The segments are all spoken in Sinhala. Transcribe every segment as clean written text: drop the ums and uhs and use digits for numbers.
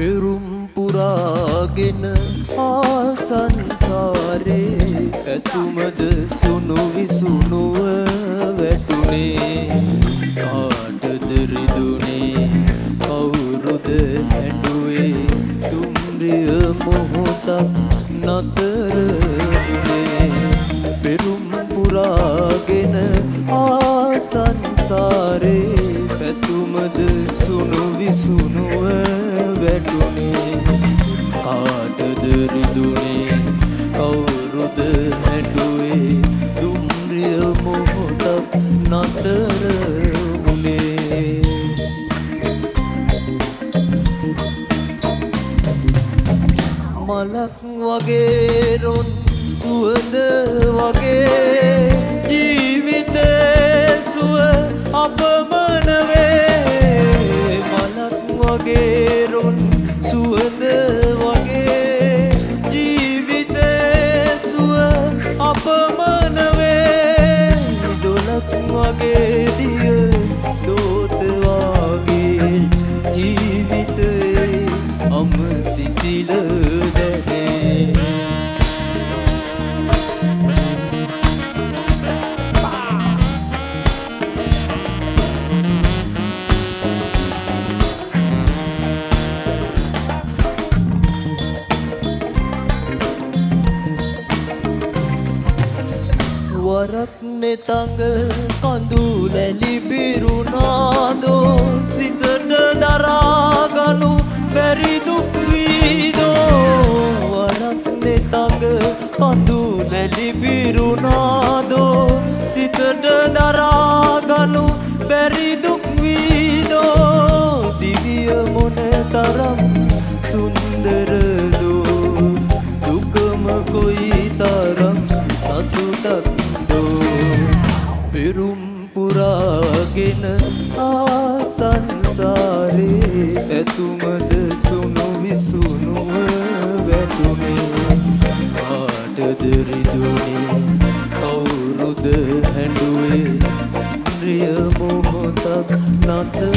කෙරුම් පුරාගෙන ආ සංසාරේ ඇතුමද සුණු විසුණුව වැටුනේ කාටද රිදුනේ කවුරුද ඇඬුවේ දුම්රිය මොහොතක් නතරනේ පෙරුම් පුරාගෙන ආ සංසාරේ ඇතුමද සුණු විසුණුව වැටුනේ කාටද රිදුනේ කවුරුද ඇඬුවේ දුම්රිය මොහොතක් නතර වුණේ මලක් වගේ රොන් සුවඳ වගේ ජීවිතේ සුව අපමණ වේ මලක් වගේ රොන් සුවඳ වගේ ජීවිතේ සුව අපමණ වේ දොලක් වගේ දිය දෝත වගේ ජීවිතේ අම සිසිල දැනේ වරක්නේ තඟ කඳුලැලි බිරුණාදෝ සිතට දරාගනු බැරි දුක් වීදෝ වරක්නේ තඟ කඳුලැලි බිරුණාදෝ සිතට දරාගනු බැරි දුක් වීදෝ දිව්‍ය මොනතරම් සුන්දරදෝ දුකම කොයිතරම් සතුටක් පෙරුම් පුරාගෙන ආ සංසාරේ ඇතුමද සුණු විසුණුව වැටුනේ කාටද රිදුනේ කවුරුද ඇඬුවේ ප්‍රිය මොහොතක් නතර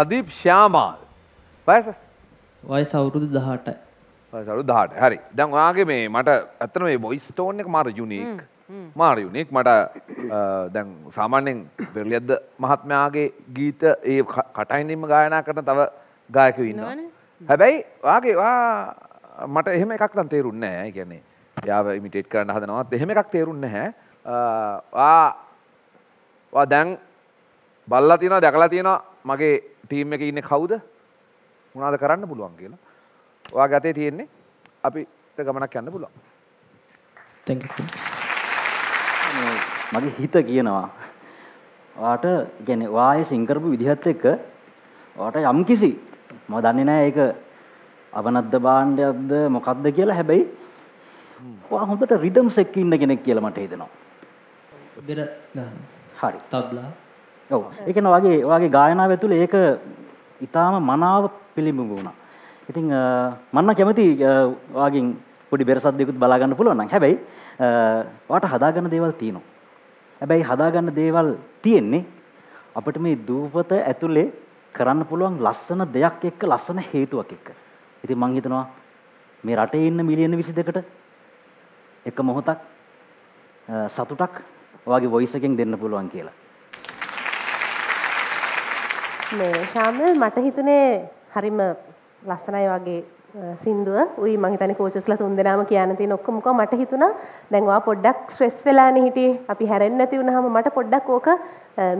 සදීප් ශ්‍යාමල් වයස අවුරුදු 18යි හරි දැන් ඔයාගේ මේ මට ඇත්තටම මේ වොයිස් ටෝන් එක මාර යුනික් මට දැන් සාමාන්‍යයෙන් පෙරලියද්ද මහත්මයාගේ ගීත ඒ කටහින්ම ගායනා කරන තව ගායකයෝ ඉන්නවනේ හැබැයි ඔයාගේ මට එහෙම එකක් නම් තේරුන්නේ නැහැ ඒ කියන්නේ එයාව ඉමිටේට් කරන්න හදනවත් එහෙම එකක් තේරුන්නේ නැහැ දැන් බල්ලා තියෙනවා දැකලා තියෙනවා මගේ ටීම් එකේ ඉන්නේ කවුද මොනවාද කරන්න පුළුවන් කියලා. ඔයාගේ අතේ තියෙන්නේ අපිට ගමනක් යන්න පුළුවන්. Thank you. මගේ හිත කියනවා ඔයාට يعني ඔයායේ සින් කරපු විදිහත් එක්ක ඔයාට යම්කිසි මම දන්නේ නැහැ ඒක අවනද්ද භාණ්ඩයක්ද මොකක්ද කියලා හැබැයි ඔයා හොඳට රිද්ම්ස් එක්ක ඉන්න කෙනෙක් කියලා මට හිතෙනවා. බෙර හරි තබ්ලා ඔව් ඒක නවාගේ ඔයාගේ ගායනාව ඇතුළේ ඒක ඉතාලම මනාව පිළිඹු වුණා. ඉතින් මම කැමති ඔයාගෙන් පොඩි බෙරසද්දයකුත් බලා ගන්න පුළුවන් නම් හැබැයි ඔයාට හදාගන්න දේවල් තියෙනවා. හැබැයි හදාගන්න දේවල් තියෙන්නේ අපිට මේ දූපත ඇතුළේ කරන්න පුළුවන් ලස්සන දෙයක් එක්ක ලස්සන හේතුවක් එක්ක. ඉතින් මම හිතනවා මේ රටේ ඉන්න මිලියන 22කට එක මොහොතක් සතුටක් ඔයාගේ වොයිස් එකෙන් දෙන්න පුළුවන් කියලා. මේ ශාමල් මට හිතුනේ හරිම ලස්සනයි වගේ සින්දුව උයි මං හිතන්නේ කෝච්ස්ලා තුන් දෙනාම කියන්න තියෙන ඔක්කොම මොකක් මට හිතුණා දැන් ඔයා පොඩ්ඩක් ස්ට්‍රෙස් වෙලානේ හිටියේ අපි හැරෙන්නේ නැති වුණාම මට පොඩ්ඩක් ඕක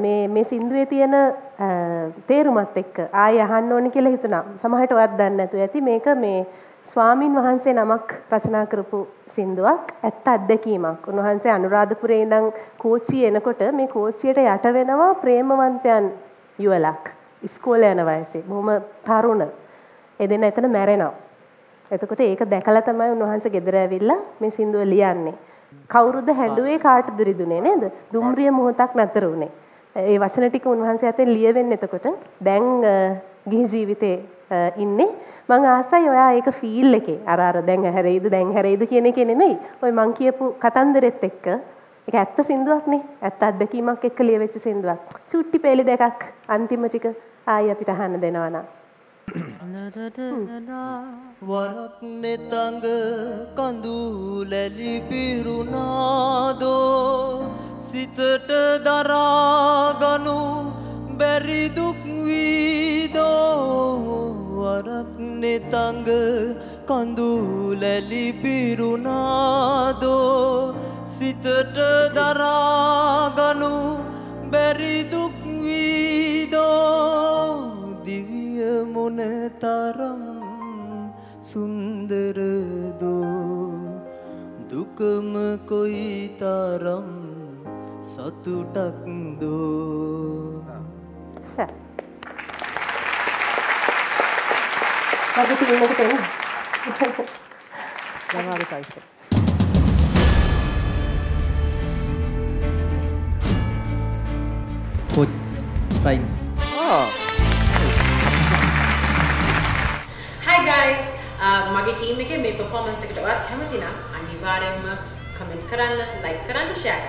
මේ සින්දුවේ තියෙන තේරුමත් එක්ක ආයෙ අහන්න ඕනේ කියලා හිතුණා සමහරට ඔයත් දන්නේ නැතුව ඇති මේක මේ ස්වාමින් වහන්සේ නමක් රචනා කරපු සින්දුවක් ඇත්ත අත්දැකීමක් උන්වහන්සේ අනුරාධපුරේ ඉඳන් කෝච්චිය එනකොට මේ කෝච්චියට යට වෙනවා ප්‍රේමවන්තයන් යුවලක් ඉස්කෝලේ යන වයසේ බොහොම තරුණ එදෙන එතන මැරෙනවා එතකොට ඒක දැකලා තමයි උන්වහන්සේ ගෙදර ඇවිල්ලා මේ සින්දුව ලියන්නේ. කවුරුද හැඬුවේ කාටද රිදුනේ නේද? දුම්රිය මොහොතක් නැතර උනේ. ඒ වචන ටික උන්වහන්සේ අතෙන් ලියවෙන්නේ එතකොට දැන් ගිහි ජීවිතේ ඉන්නේ. මම ආසයි ඔයා ඒක ෆීල් එකේ අර දැන් හැරෙයිද දැන් හැරෙයිද කියන එක නෙමෙයි. ඔය මං කියපු කතන්දරෙත් එක්ක ඒක ඇත්ත සින්දුවක් නේ. ඇත්ත අත්දැකීමක් එක්ක ලියවෙච්ච සින්දුවක්. චුට්ටි පෙළි දෙකක් අන්තිම ටික ආයි අපිට අහන්න දෙනවා නා. වරක් නෙතඟ කඳුලැලි පිරුණාදෝ සිතට දරාගනු බැරි දුක් වීදෝ වරක් නෙතඟ කඳුලැලි පිරුණාදෝ සිතට දරාගනු බැරි දුක් වීදෝ දිව්‍ය මොනතරම් සුන්දරදෝ දුකම කොයිතරම් සතුටක්දෝ Hi guys, my team make performance. If you want to comment, comment, like, share.